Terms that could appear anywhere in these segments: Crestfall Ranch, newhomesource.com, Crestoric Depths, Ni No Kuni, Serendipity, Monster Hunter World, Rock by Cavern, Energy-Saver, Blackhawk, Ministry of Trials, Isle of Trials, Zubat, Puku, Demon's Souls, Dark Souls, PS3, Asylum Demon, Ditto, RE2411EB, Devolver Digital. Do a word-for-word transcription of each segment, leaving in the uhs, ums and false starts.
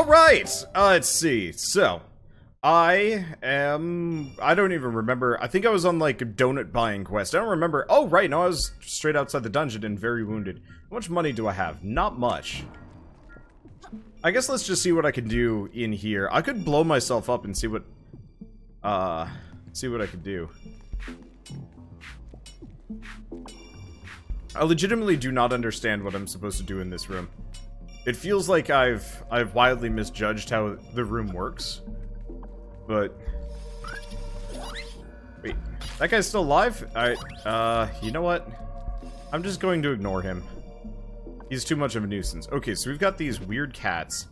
Alright! Uh, let's see. So, I am... I don't even remember. I think I was on, like, a donut buying quest. I don't remember. Oh, right. No, I was straight outside the dungeon and very wounded. How much money do I have? Not much. I guess let's just see what I can do in here. I could blow myself up and see what... Uh... See what I could do. I legitimately do not understand what I'm supposed to do in this room. It feels like I've I've wildly misjudged how the room works. But wait, that guy's still alive? I uh you know what? I'm just going to ignore him. He's too much of a nuisance. Okay, so we've got these weird cats.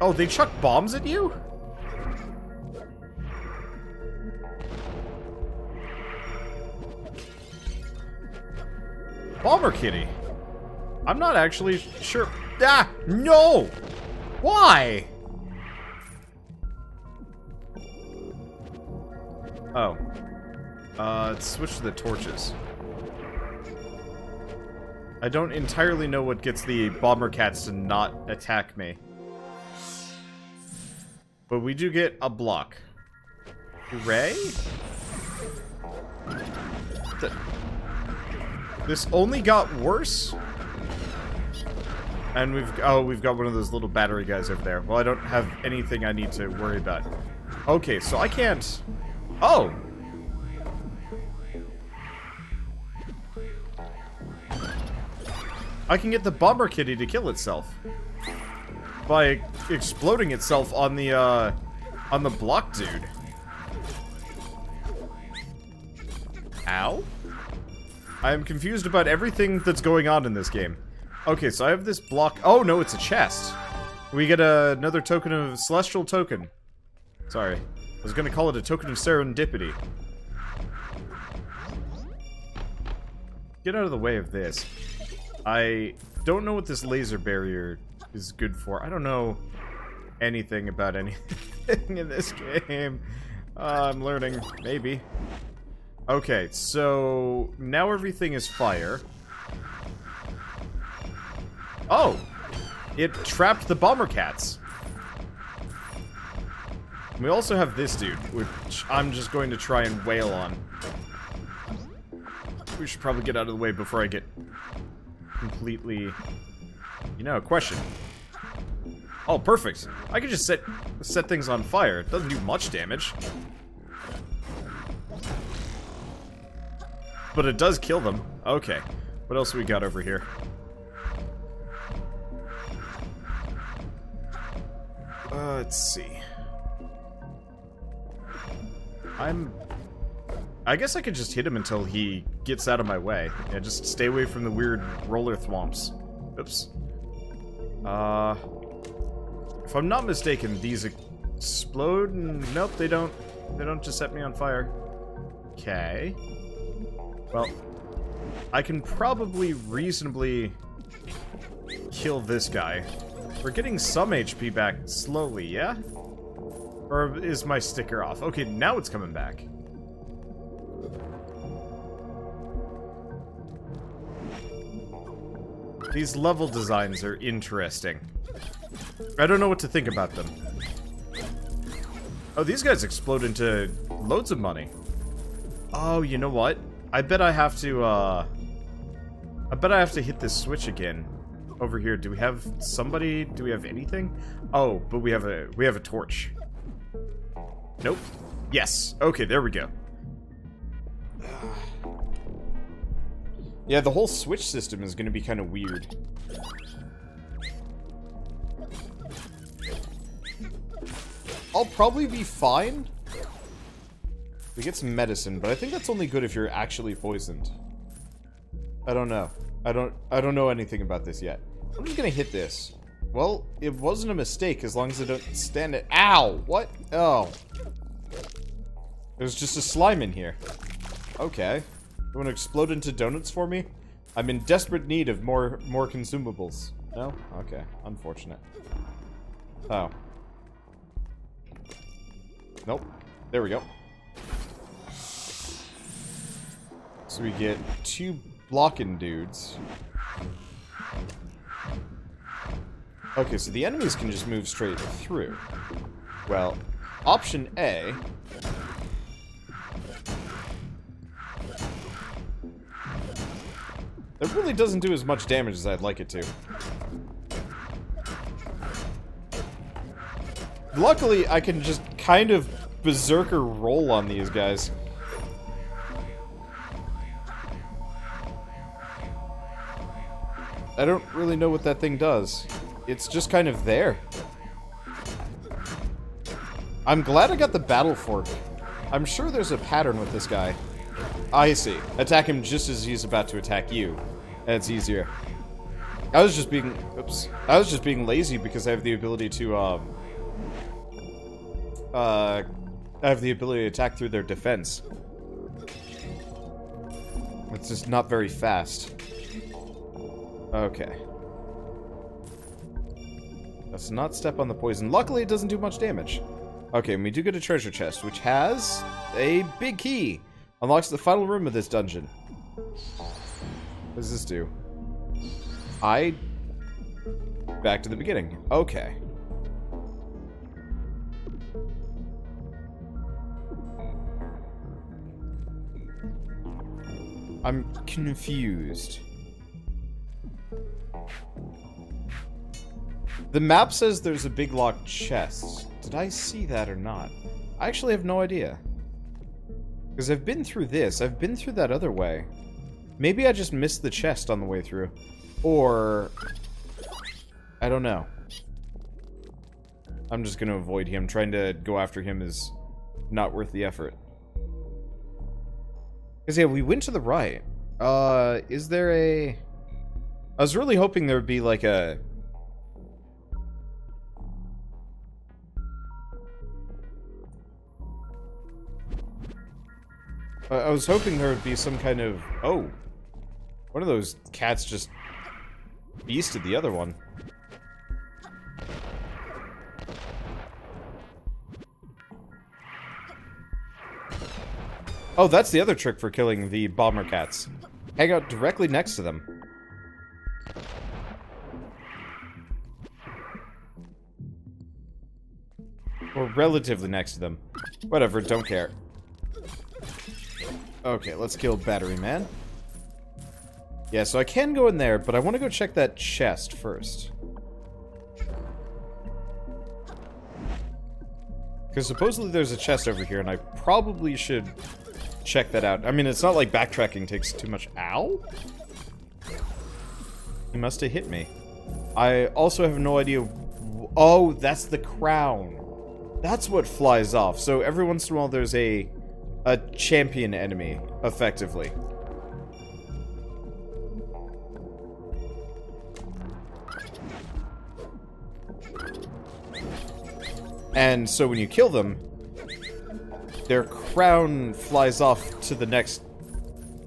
Oh, they chuck bombs at you? Bomber kitty. I'm not actually sure. Ah, no! Why? Oh. Uh, let's switch to the torches. I don't entirely know what gets the bomber cats to not attack me. But we do get a block. Hooray? What the... This only got worse, and we've oh we've got one of those little battery guys over there. Well, I don't have anything I need to worry about. Okay, so I can't. Oh. I can get the bomber kitty to kill itself by exploding itself on the uh, on the block dude. Ow. I am confused about everything that's going on in this game. Okay, so I have this block. Oh, no, it's a chest. We get a, another token of Celestial Token. Sorry. I was going to call it a token of serendipity. Get out of the way of this. I don't know what this laser barrier is good for. I don't know anything about anything in this game. Uh, I'm learning. Maybe. Okay, so now everything is fire. Oh! It trapped the bomber cats. We also have this dude, which I'm just going to try and wail on. We should probably get out of the way before I get completely... You know, question. Oh, perfect. I could just set, set things on fire. It doesn't do much damage. But it does kill them. Okay. What else we got over here? Uh, let's see. I'm... I guess I could just hit him until he gets out of my way. Yeah, just stay away from the weird roller thwomps. Oops. Uh... If I'm not mistaken, these explode and... Nope, they don't. They don't just set me on fire. Okay. Well, I can probably reasonably kill this guy. We're getting some H P back slowly, yeah? Or is my sticker off? Okay, now it's coming back. These level designs are interesting. I don't know what to think about them. Oh, these guys explode into loads of money. Oh, you know what? I bet I have to, uh... I bet I have to hit this switch again. Over here, do we have somebody? Do we have anything? Oh, but we have a, we have a torch. Nope. Yes. Okay, there we go. Yeah, the whole switch system is gonna be kind of weird. I'll probably be fine. We get some medicine, but I think that's only good if you're actually poisoned. I don't know. I don't I don't know anything about this yet. I'm just gonna hit this. Well, it wasn't a mistake as long as I don't stand it. Ow! What? Oh. There's just a slime in here. Okay. You wanna explode into donuts for me? I'm in desperate need of more more consumables. No? Okay. Unfortunate. Oh. Nope. There we go. So we get two blocking dudes. Okay, so the enemies can just move straight through. Well, option A... It really doesn't do as much damage as I'd like it to. Luckily, I can just kind of berserker roll on these guys. I don't really know what that thing does. It's just kind of there. I'm glad I got the battle fork. I'm sure there's a pattern with this guy. I see. Attack him just as he's about to attack you. That's easier. I was just being... Oops. I was just being lazy because I have the ability to, um... Uh... I have the ability to attack through their defense. It's just not very fast. Okay. Let's not step on the poison. Luckily, it doesn't do much damage. Okay, and we do get a treasure chest, which has... a big key! Unlocks the final room of this dungeon. What does this do? I... Back to the beginning. Okay. I'm confused. The map says there's a big locked chest. Did I see that or not? I actually have no idea. Because I've been through this. I've been through that other way. Maybe I just missed the chest on the way through. Or... I don't know. I'm just going to avoid him. Trying to go after him is not worth the effort. Because, yeah, we went to the right. Uh, is there a... I was really hoping there would be, like, a... I was hoping there would be some kind of... Oh! One of those cats just... beasted the other one. Oh, that's the other trick for killing the bomber cats. Hang out directly next to them. Or relatively next to them. Whatever, don't care. Okay, let's kill Battery Man. Yeah, so I can go in there, but I want to go check that chest first. Because supposedly there's a chest over here, and I probably should check that out. I mean, it's not like backtracking takes too much. Ow? He must have hit me. I also have no idea... Oh, that's the crown. That's what flies off. So every once in a while there's a... a champion enemy, effectively. And so when you kill them, their crown flies off to the next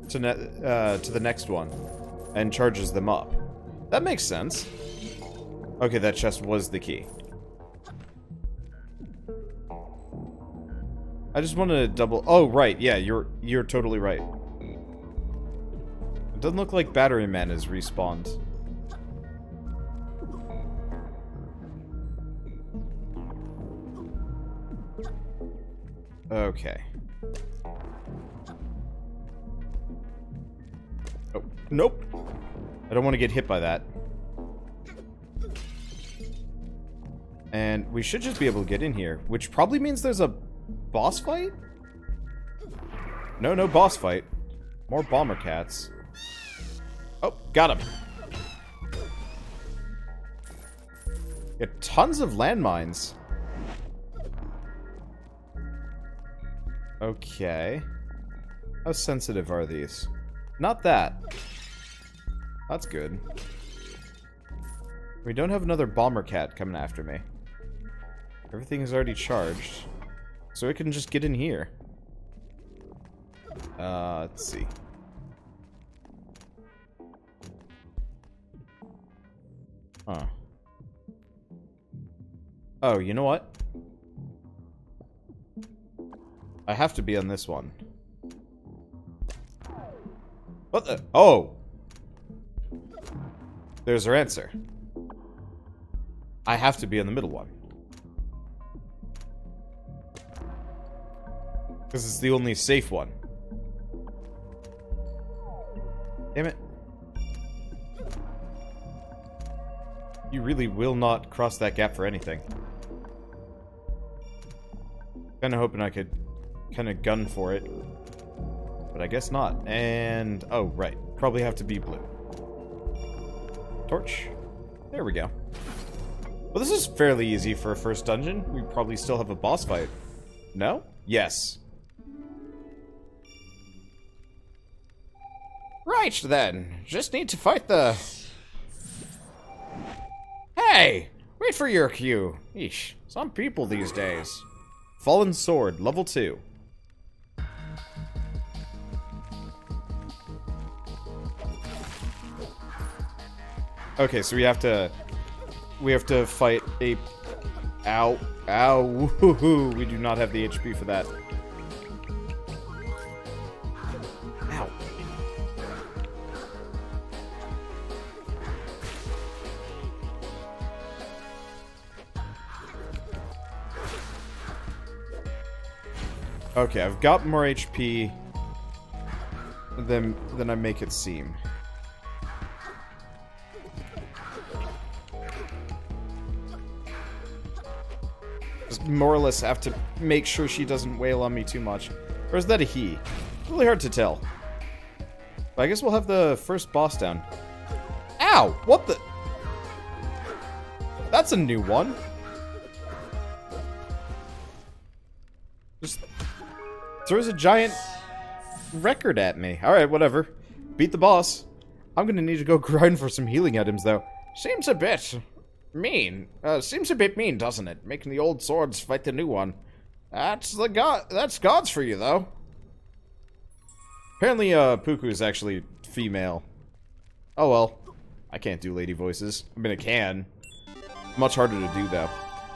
to ne uh, to the next one and charges them up. That makes sense. Okay, that chest was the key. I just wanted to double... Oh, right. Yeah, you're you're totally right. It doesn't look like Battery Man has respawned. Okay. Oh, nope. I don't want to get hit by that. And we should just be able to get in here, which probably means there's a... boss fight? No, no boss fight. More bomber cats. Oh, got him. Got tons of landmines. Okay. How sensitive are these? Not that. That's good. We don't have another bomber cat coming after me. Everything is already charged. So it can just get in here. Uh, let's see. Huh. Oh, you know what? I have to be on this one. What the? Oh! There's our answer. I have to be in the middle one. Because it's the only safe one. Damn it. You really will not cross that gap for anything. Kinda hoping I could kinda gun for it. But I guess not. And... oh, right. Probably have to be blue. Torch. There we go. Well, this is fairly easy for a first dungeon. We probably still have a boss fight. No? Yes. Right, then. Just need to fight the... Hey! Wait for your cue. Eesh. Some people these days. Fallen Sword, level two. Okay, so we have to... we have to fight a... Ow. Ow. Woohoo. We do not have the H P for that. Ow. Okay, I've got more H P than, than I make it seem. More or less have to make sure she doesn't wail on me too much. Or is that a he? Really hard to tell. But I guess we'll have the first boss down. Ow! What the? That's a new one. Just throws a giant record at me. Alright, whatever. Beat the boss. I'm gonna need to go grind for some healing items, though. Seems a bit... mean. Uh, seems a bit mean, doesn't it? Making the old swords fight the new one. That's the god. That's gods for you, though. Apparently, uh, Puku is actually female. Oh well, I can't do lady voices. I mean, I can. Much harder to do though.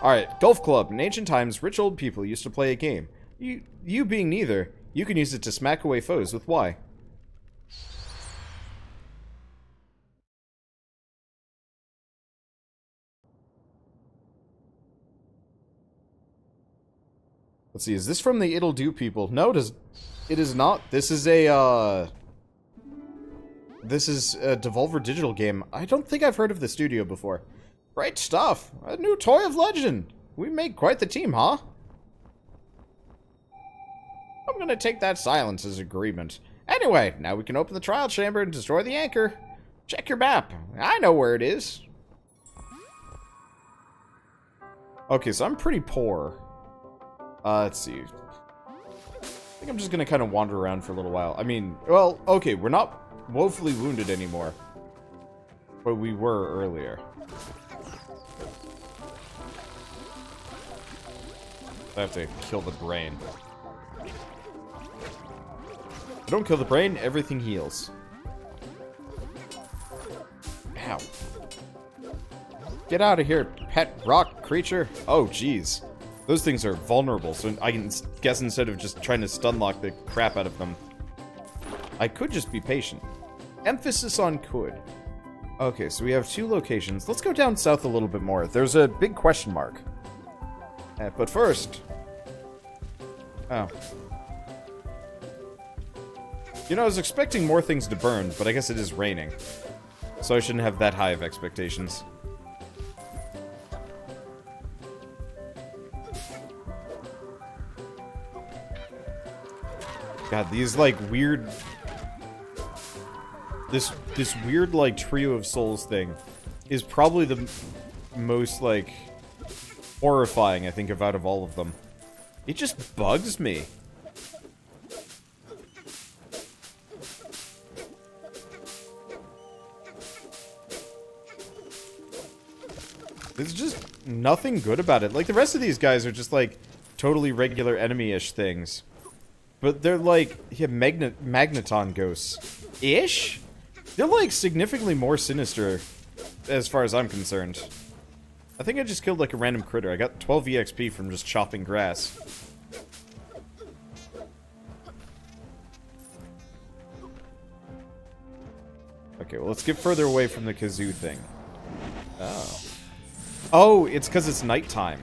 All right, golf club. In ancient times, rich old people used to play a game. You, you being neither, you can use it to smack away foes with Y. Let's see, is this from the It'll Do people? No, it is, it is not. This is a, uh... this is a Devolver Digital game. I don't think I've heard of the studio before. Great stuff! A new toy of legend! We made quite the team, huh? I'm gonna take that silence as agreement. Anyway, now we can open the trial chamber and destroy the anchor. Check your map. I know where it is. Okay, so I'm pretty poor. Uh, let's see. I think I'm just gonna kind of wander around for a little while. I mean, well, okay, we're not woefully wounded anymore. But we were earlier. I have to kill the brain. If I don't kill the brain, everything heals. Ow. Get out of here, pet rock creature. Oh, jeez. Those things are vulnerable, so I can guess instead of just trying to stunlock the crap out of them, I could just be patient. Emphasis on could. Okay, so we have two locations. Let's go down south a little bit more. There's a big question mark. Uh, but first... oh. You know, I was expecting more things to burn, but I guess it is raining. So I shouldn't have that high of expectations. God, these, like, weird... This, this weird, like, trio of souls thing is probably the most, like, horrifying, I think, of out of all of them. It just bugs me. There's just nothing good about it. Like, the rest of these guys are just, like, totally regular enemy-ish things. But they're like, yeah, magnet magneton ghosts-ish? They're like significantly more sinister, as far as I'm concerned. I think I just killed like a random critter. I got twelve E X P from just chopping grass. Okay, well let's get further away from the kazoo thing. Oh. Oh, it's because it's nighttime.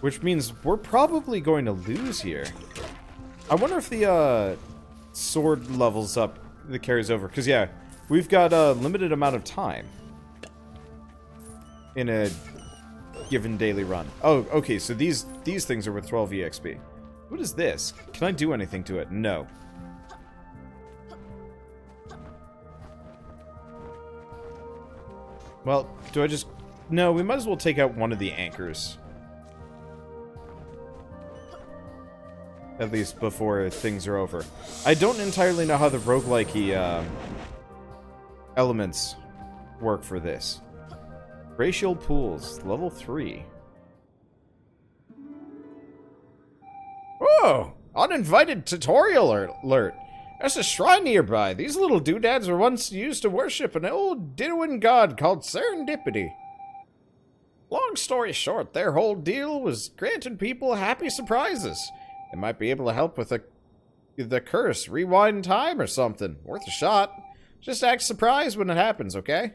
Which means we're probably going to lose here. I wonder if the uh, sword levels up, that carries over. Because, yeah, we've got a limited amount of time in a given daily run. Oh, okay, so these, these things are worth twelve E X P. What is this? Can I do anything to it? No. Well, do I just... No, we might as well take out one of the anchors. At least before things are over. I don't entirely know how the roguelike-y uh, elements work for this. Racial pools, level three. Whoa! Uninvited tutorial alert! There's a shrine nearby. These little doodads were once used to worship an old Dittoan god called Serendipity. Long story short, their whole deal was granting people happy surprises. It might be able to help with the, the curse, rewind time or something. Worth a shot. Just act surprised when it happens, okay?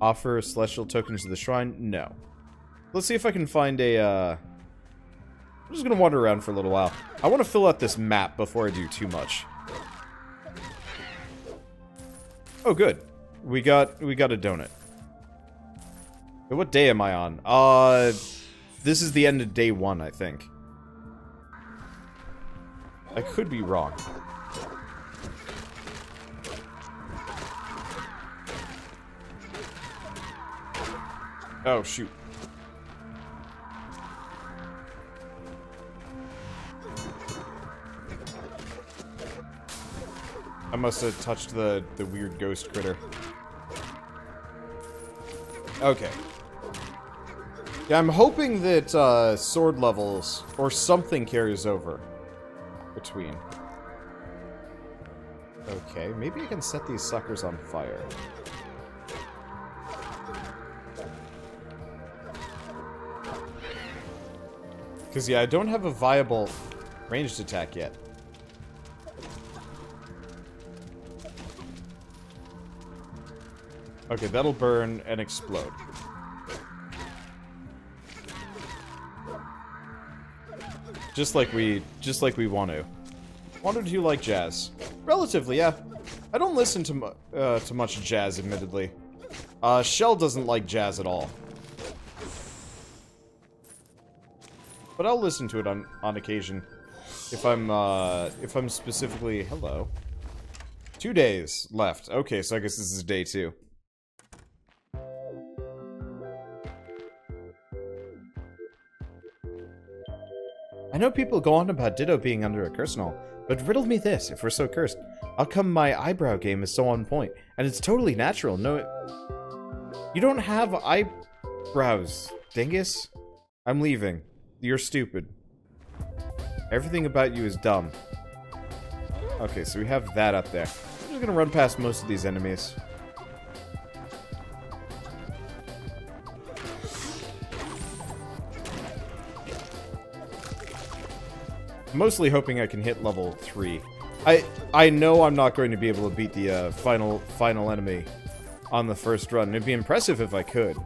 Offer a celestial token to the shrine? No. Let's see if I can find a, uh... I'm just gonna wander around for a little while. I want to fill out this map before I do too much. Oh, good. We got, we got a donut. What day am I on? Uh, this is the end of day one, I think. I could be wrong. Oh, shoot. I must have touched the, the weird ghost critter. Okay. Yeah, I'm hoping that uh, sword levels or something carries over between. Okay, maybe I can set these suckers on fire. Because, yeah, I don't have a viable ranged attack yet. Okay, that'll burn and explode. Just like we, just like we want to. Wonder, do you like jazz? Relatively, yeah. I don't listen to mu uh, to much jazz, admittedly. Uh, Shell doesn't like jazz at all, but I'll listen to it on on occasion if I'm uh, if I'm specifically hello. Two days left. Okay, so I guess this is day two. I know people go on about Ditto being under a curse and all, but riddle me this, if we're so cursed, how come my eyebrow game is so on point, and it's totally natural, no it... You don't have eyebrows, dingus. I'm leaving. You're stupid. Everything about you is dumb. Okay, so we have that up there. I'm just gonna run past most of these enemies. Mostly hoping I can hit level three. I I know I'm not going to be able to beat the uh, final final enemy on the first run. It'd be impressive if I could.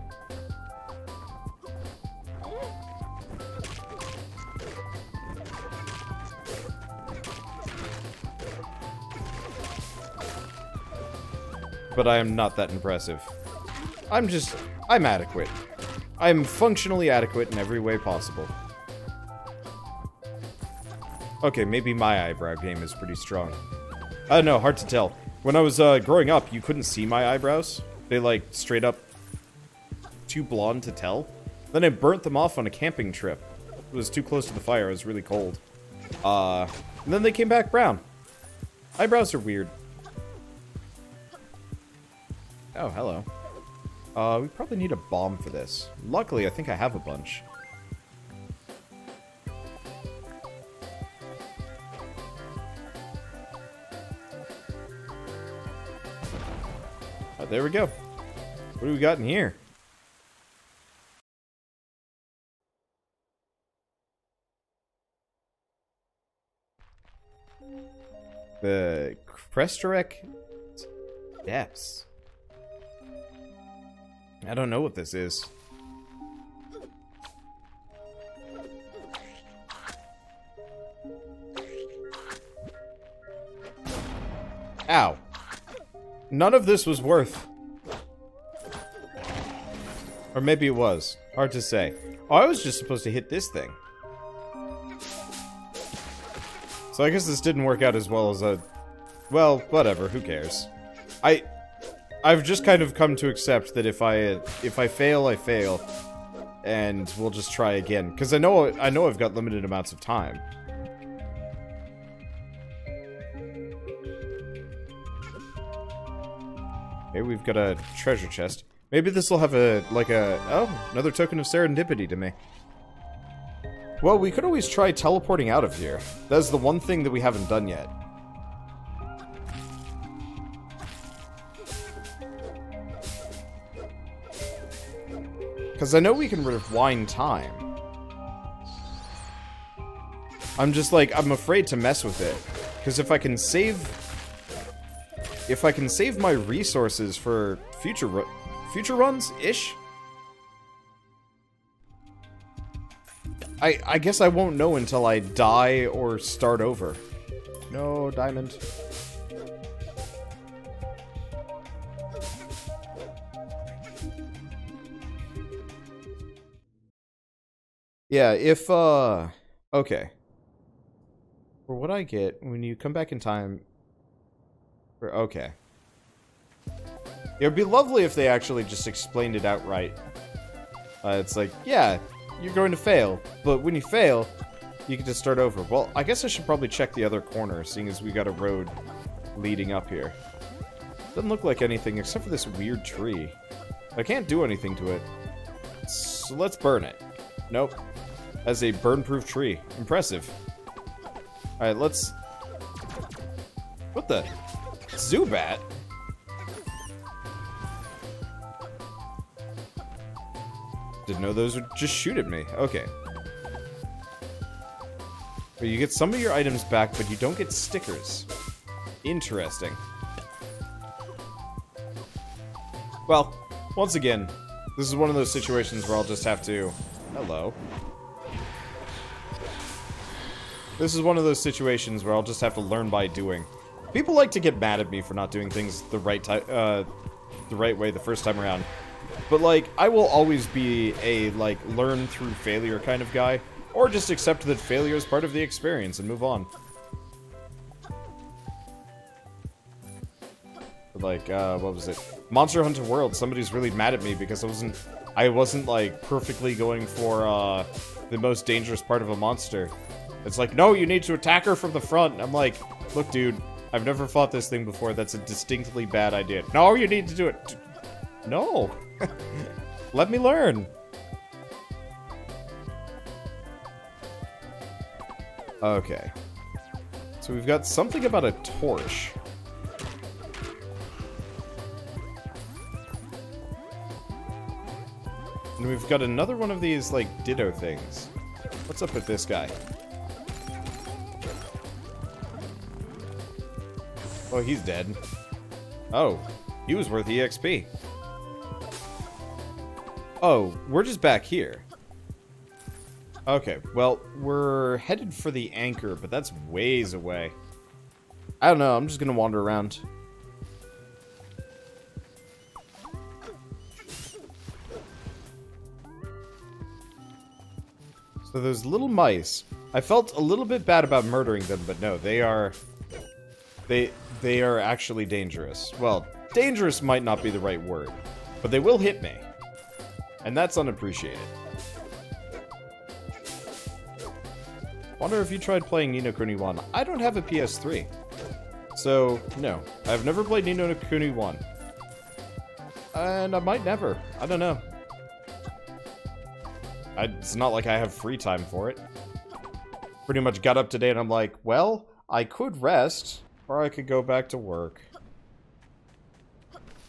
But I am not that impressive. I'm just... I'm adequate. I'm functionally adequate in every way possible. Okay, maybe my eyebrow game is pretty strong. I don't know, hard to tell. When I was uh, growing up, you couldn't see my eyebrows. They, like, straight up too blonde to tell. Then I burnt them off on a camping trip. It was too close to the fire. It was really cold. Uh, and then they came back brown. Eyebrows are weird. Oh, hello. Uh, we probably need a bomb for this. Luckily, I think I have a bunch. There we go. What do we got in here? The Crestoric Depths. I don't know what this is. Ow. None of this was worth. Or maybe it was. Hard to say. Oh, I was just supposed to hit this thing. So I guess this didn't work out as well as a... Well, whatever. Who cares? I... I've just kind of come to accept that if I... If I fail, I fail. And we'll just try again. Because I know, I know I've got limited amounts of time. Here we've got a treasure chest. Maybe this will have a, like a... Oh, another token of serendipity to me. Well, we could always try teleporting out of here. That's the one thing that we haven't done yet. Because I know we can rewind time. I'm just like, I'm afraid to mess with it. Because if I can save... If I can save my resources for future... Ro Future runs-ish? I, I guess I won't know until I die or start over. No, diamond. Yeah, if, uh... Okay. For what I get, when you come back in time... For, okay. It would be lovely if they actually just explained it outright. Uh, it's like, yeah, you're going to fail, but when you fail, you can just start over. Well, I guess I should probably check the other corner, seeing as we got a road leading up here. Doesn't look like anything except for this weird tree. I can't do anything to it, so let's burn it. Nope. That's a burn-proof tree. Impressive. Alright, let's... What the? Zubat? Didn't know those would just shoot at me. Okay. But you get some of your items back, but you don't get stickers. Interesting. Well, once again, this is one of those situations where I'll just have to... Hello. This is one of those situations where I'll just have to learn by doing. People like to get mad at me for not doing things the right time, uh, the right way the first time around. But, like, I will always be a, like, learn through failure kind of guy. Or just accept that failure is part of the experience and move on. But like, uh, what was it? Monster Hunter World, somebody's really mad at me because I wasn't... I wasn't, like, perfectly going for, uh, the most dangerous part of a monster. It's like, no, you need to attack her from the front. And I'm like, look, dude, I've never fought this thing before. That's a distinctly bad idea. No, you need to do it. No. Let me learn. Okay. So we've got something about a torch. And we've got another one of these, like, Ditto things. What's up with this guy? Oh, he's dead. Oh, he was worth E X P. Oh, we're just back here. Okay, well, we're headed for the anchor, but that's ways away. I don't know, I'm just gonna wander around. So those little mice. I felt a little bit bad about murdering them, but no, they are... They, they are actually dangerous. Well, dangerous might not be the right word, but they will hit me. And that's unappreciated. Wonder if you tried playing Ni No Kuni one. I don't have a P S three. So, no. I've never played Ni No Kuni one. And I might never. I don't know. I, it's not like I have free time for it. Pretty much got up today and I'm like, well, I could rest, or I could go back to work.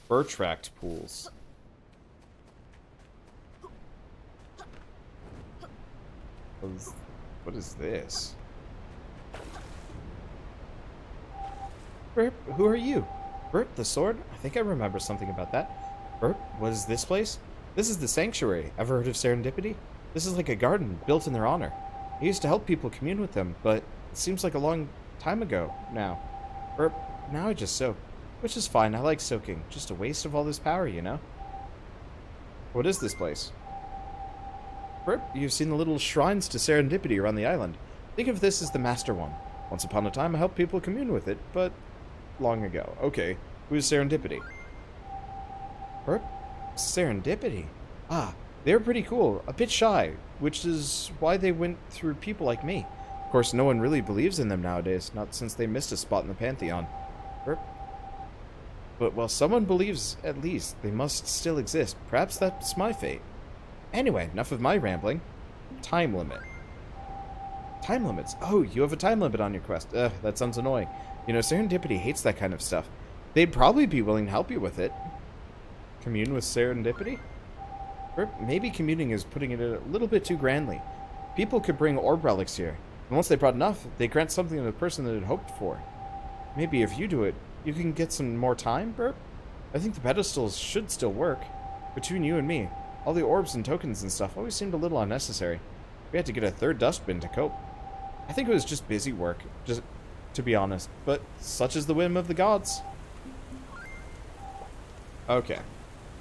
Bertract pools. What is this? Burp, who are you? Burp, the sword? I think I remember something about that. Burp, what is this place? This is the sanctuary. Ever heard of Serendipity? This is like a garden built in their honor. I used to help people commune with them, but it seems like a long time ago now. Burp, now I just soak. Which is fine, I like soaking. Just a waste of all this power, you know? What is this place? Burp, you've seen the little shrines to Serendipity around the island. Think of this as the master one. Once upon a time, I helped people commune with it, but long ago. Okay, who's Serendipity? Burp? Serendipity? Ah, they were pretty cool, a bit shy, which is why they went through people like me. Of course, no one really believes in them nowadays, not since they missed a spot in the Pantheon. Burp? But while someone believes, at least, they must still exist. Perhaps that's my fate. Anyway, enough of my rambling. Time limit. Time limits? Oh, you have a time limit on your quest. Ugh, that sounds annoying. You know, Serendipity hates that kind of stuff. They'd probably be willing to help you with it. Commune with Serendipity? Or maybe communing is putting it a little bit too grandly. People could bring orb relics here, and once they brought enough, they grant something to the person that had hoped for. Maybe if you do it, you can get some more time, Burp? I think the pedestals should still work. Between you and me, all the orbs and tokens and stuff always seemed a little unnecessary. We had to get a third dustbin to cope. I think it was just busy work, just to be honest, but such is the whim of the gods. Okay,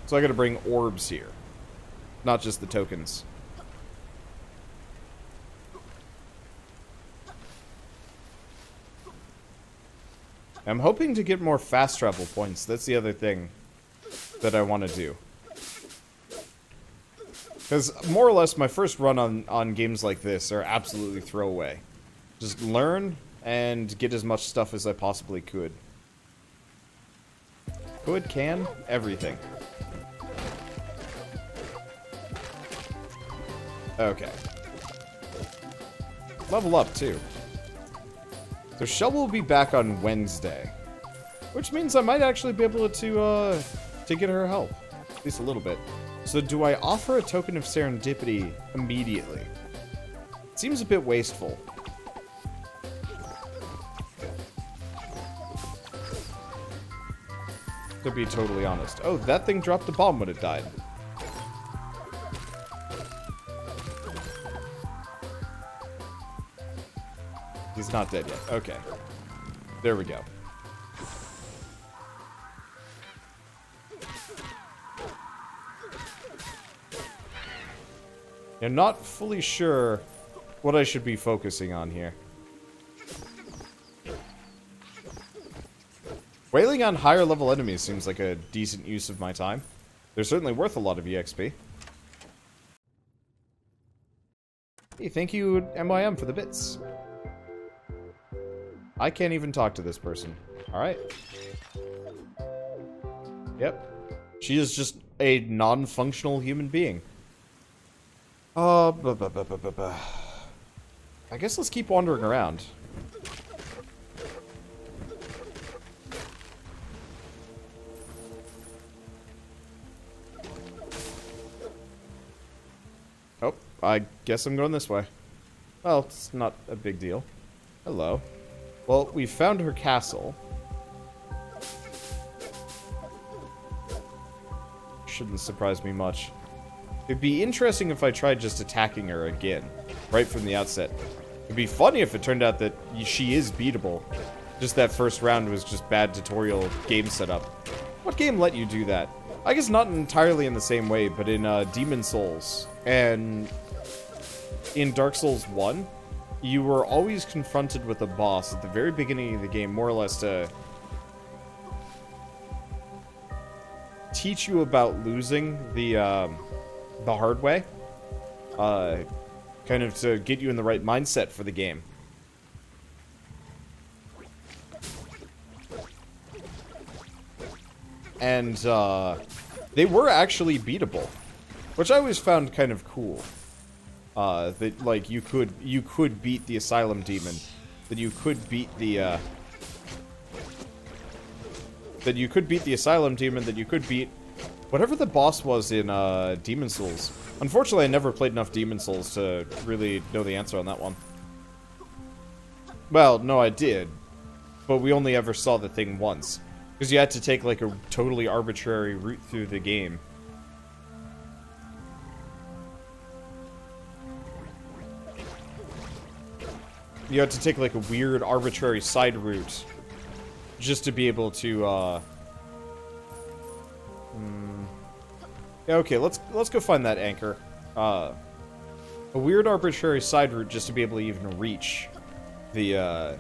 so I gotta bring orbs here, not just the tokens. I'm hoping to get more fast travel points. That's the other thing that I want to do. Because more or less my first run on, on games like this are absolutely throwaway. Just learn and get as much stuff as I possibly could. Could, can, everything. Okay. Level up too. The shovel will be back on Wednesday, which means I might actually be able to uh, to get her help, at least a little bit. So do I offer a token of Serendipity immediately? It seems a bit wasteful. To be totally honest. Oh, that thing dropped the bomb when it died. He's not dead yet. Okay. There we go. I'm not fully sure what I should be focusing on here. Wailing on higher level enemies seems like a decent use of my time. They're certainly worth a lot of E X P. Hey, thank you, M Y M, for the bits. I can't even talk to this person. Alright. Yep. She is just a non-functional human being. Uh, buh, buh, buh, buh, buh, buh. I guess let's keep wandering around. Oh, I guess I'm going this way. Well, it's not a big deal. Hello. Well, we found her castle. Shouldn't surprise me much. It'd be interesting if I tried just attacking her again, right from the outset. It'd be funny if it turned out that she is beatable. Just that first round was just bad tutorial game setup. What game let you do that? I guess not entirely in the same way, but in uh, Demon's Souls and in Dark Souls one. You were always confronted with a boss at the very beginning of the game, more or less to teach you about losing the um, the hard way, uh, kind of to get you in the right mindset for the game. And uh, they were actually beatable, which I always found kind of cool. Uh, that, like, you could, you could beat the Asylum Demon. That you could beat the, uh... That you could beat the Asylum Demon, that you could beat... whatever the boss was in, uh, Demon's Souls. Unfortunately, I never played enough Demon's Souls to really know the answer on that one. Well, no, I did. but we only ever saw the thing once. Because you had to take, like, a totally arbitrary route through the game. You had to take, like, a weird, arbitrary side route just to be able to, uh... Hmm. Okay, let's let's go find that anchor. Uh, a weird, arbitrary side route just to be able to even reach the, uh...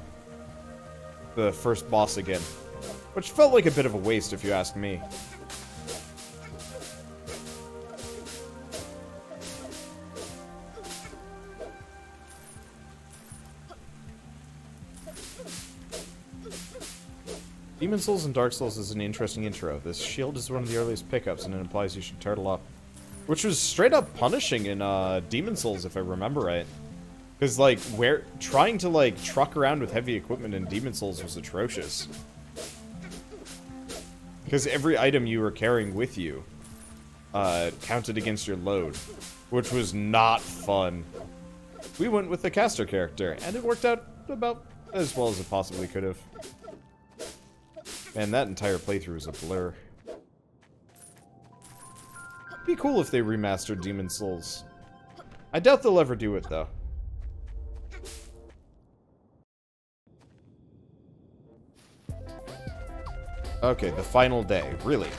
the first boss again. Which felt like a bit of a waste, if you ask me. Demon's Souls and Dark Souls is an interesting intro. This shield is one of the earliest pickups, and it implies you should turtle up. Which was straight up punishing in uh, Demon's Souls, if I remember right. Because, like, where trying to, like, truck around with heavy equipment in Demon's Souls was atrocious. Because every item you were carrying with you uh, counted against your load, which was not fun. We went with the caster character, and it worked out about as well as it possibly could have. Man, that entire playthrough is a blur. It'd be cool if they remastered Demon's Souls. I doubt they'll ever do it, though. Okay, the final day. Really?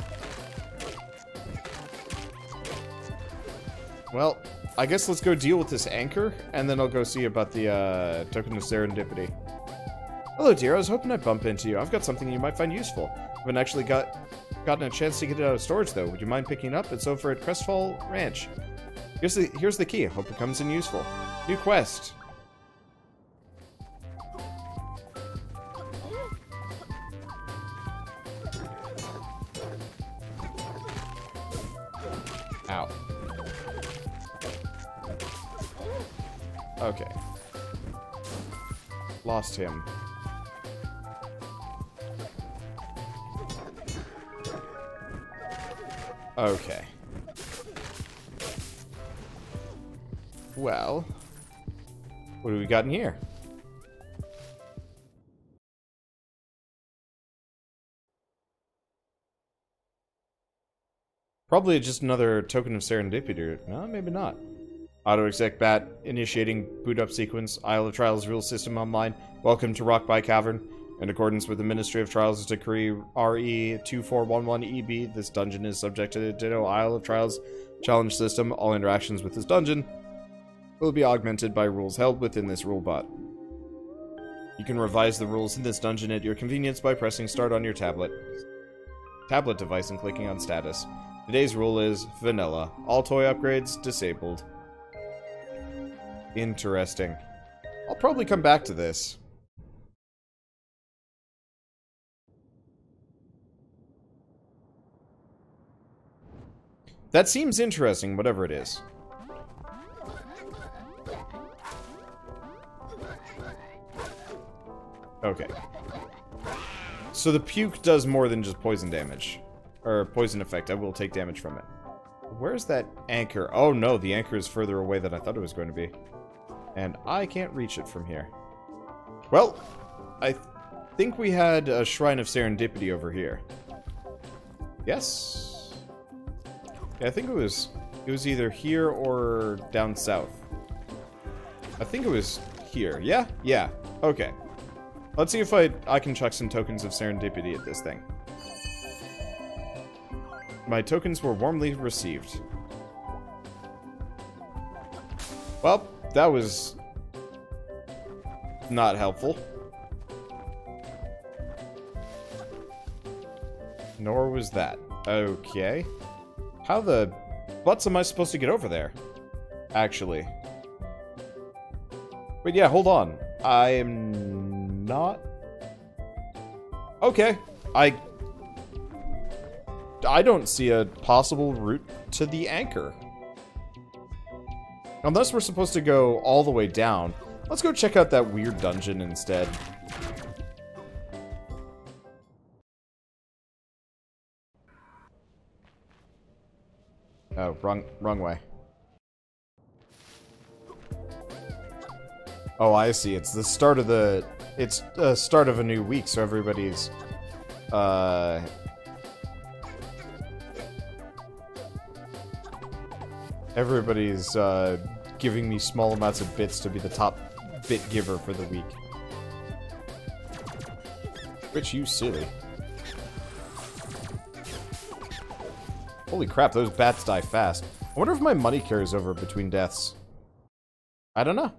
Well, I guess let's go deal with this anchor, and then I'll go see about the uh, token of serendipity. Hello, dear. I was hoping I'd bump into you. I've got something you might find useful. I haven't actually got gotten a chance to get it out of storage, though. Would you mind picking it up? It's over at Crestfall Ranch. Here's the, here's the key. I hope it comes in useful. New quest. Ow. Okay. Lost him. Okay. Well, what do we got in here? Probably just another token of serendipity. No, maybe not. Auto-exec bat, initiating boot up sequence, Isle of Trials rule system online, welcome to Rock by Cavern. In accordance with the Ministry of Trials' decree R E two four one one E B, this dungeon is subject to the Ditto Isle of Trials challenge system. All interactions with this dungeon will be augmented by rules held within this rulebot. You can revise the rules in this dungeon at your convenience by pressing start on your tablet tablet device and clicking on status. Today's rule is vanilla. All toy upgrades disabled. Interesting. I'll probably come back to this. That seems interesting, whatever it is. Okay. So the puke does more than just poison damage. Or poison effect. I will take damage from it. Where's that anchor? Oh no, the anchor is further away than I thought it was going to be. And I can't reach it from here. Well, I th- think we had a Shrine of Serendipity over here. Yes. I think it was it was either here or down south. I think it was here. Yeah? Yeah. Okay. Let's see if I I can chuck some tokens of serendipity at this thing. My tokens were warmly received. Well, that was not helpful. Nor was that. Okay. How the butts am I supposed to get over there? Actually. Wait, yeah, hold on. I am not... Okay. I... I don't see a possible route to the anchor. Unless we're supposed to go all the way down. Let's go check out that weird dungeon instead. Oh, wrong, wrong way. Oh, I see. It's the start of the it's the uh, start of a new week, so everybody's uh everybody's uh giving me small amounts of bits to be the top bit giver for the week. Rich, you silly. Holy crap, those bats die fast. I wonder if my money carries over between deaths. I don't know.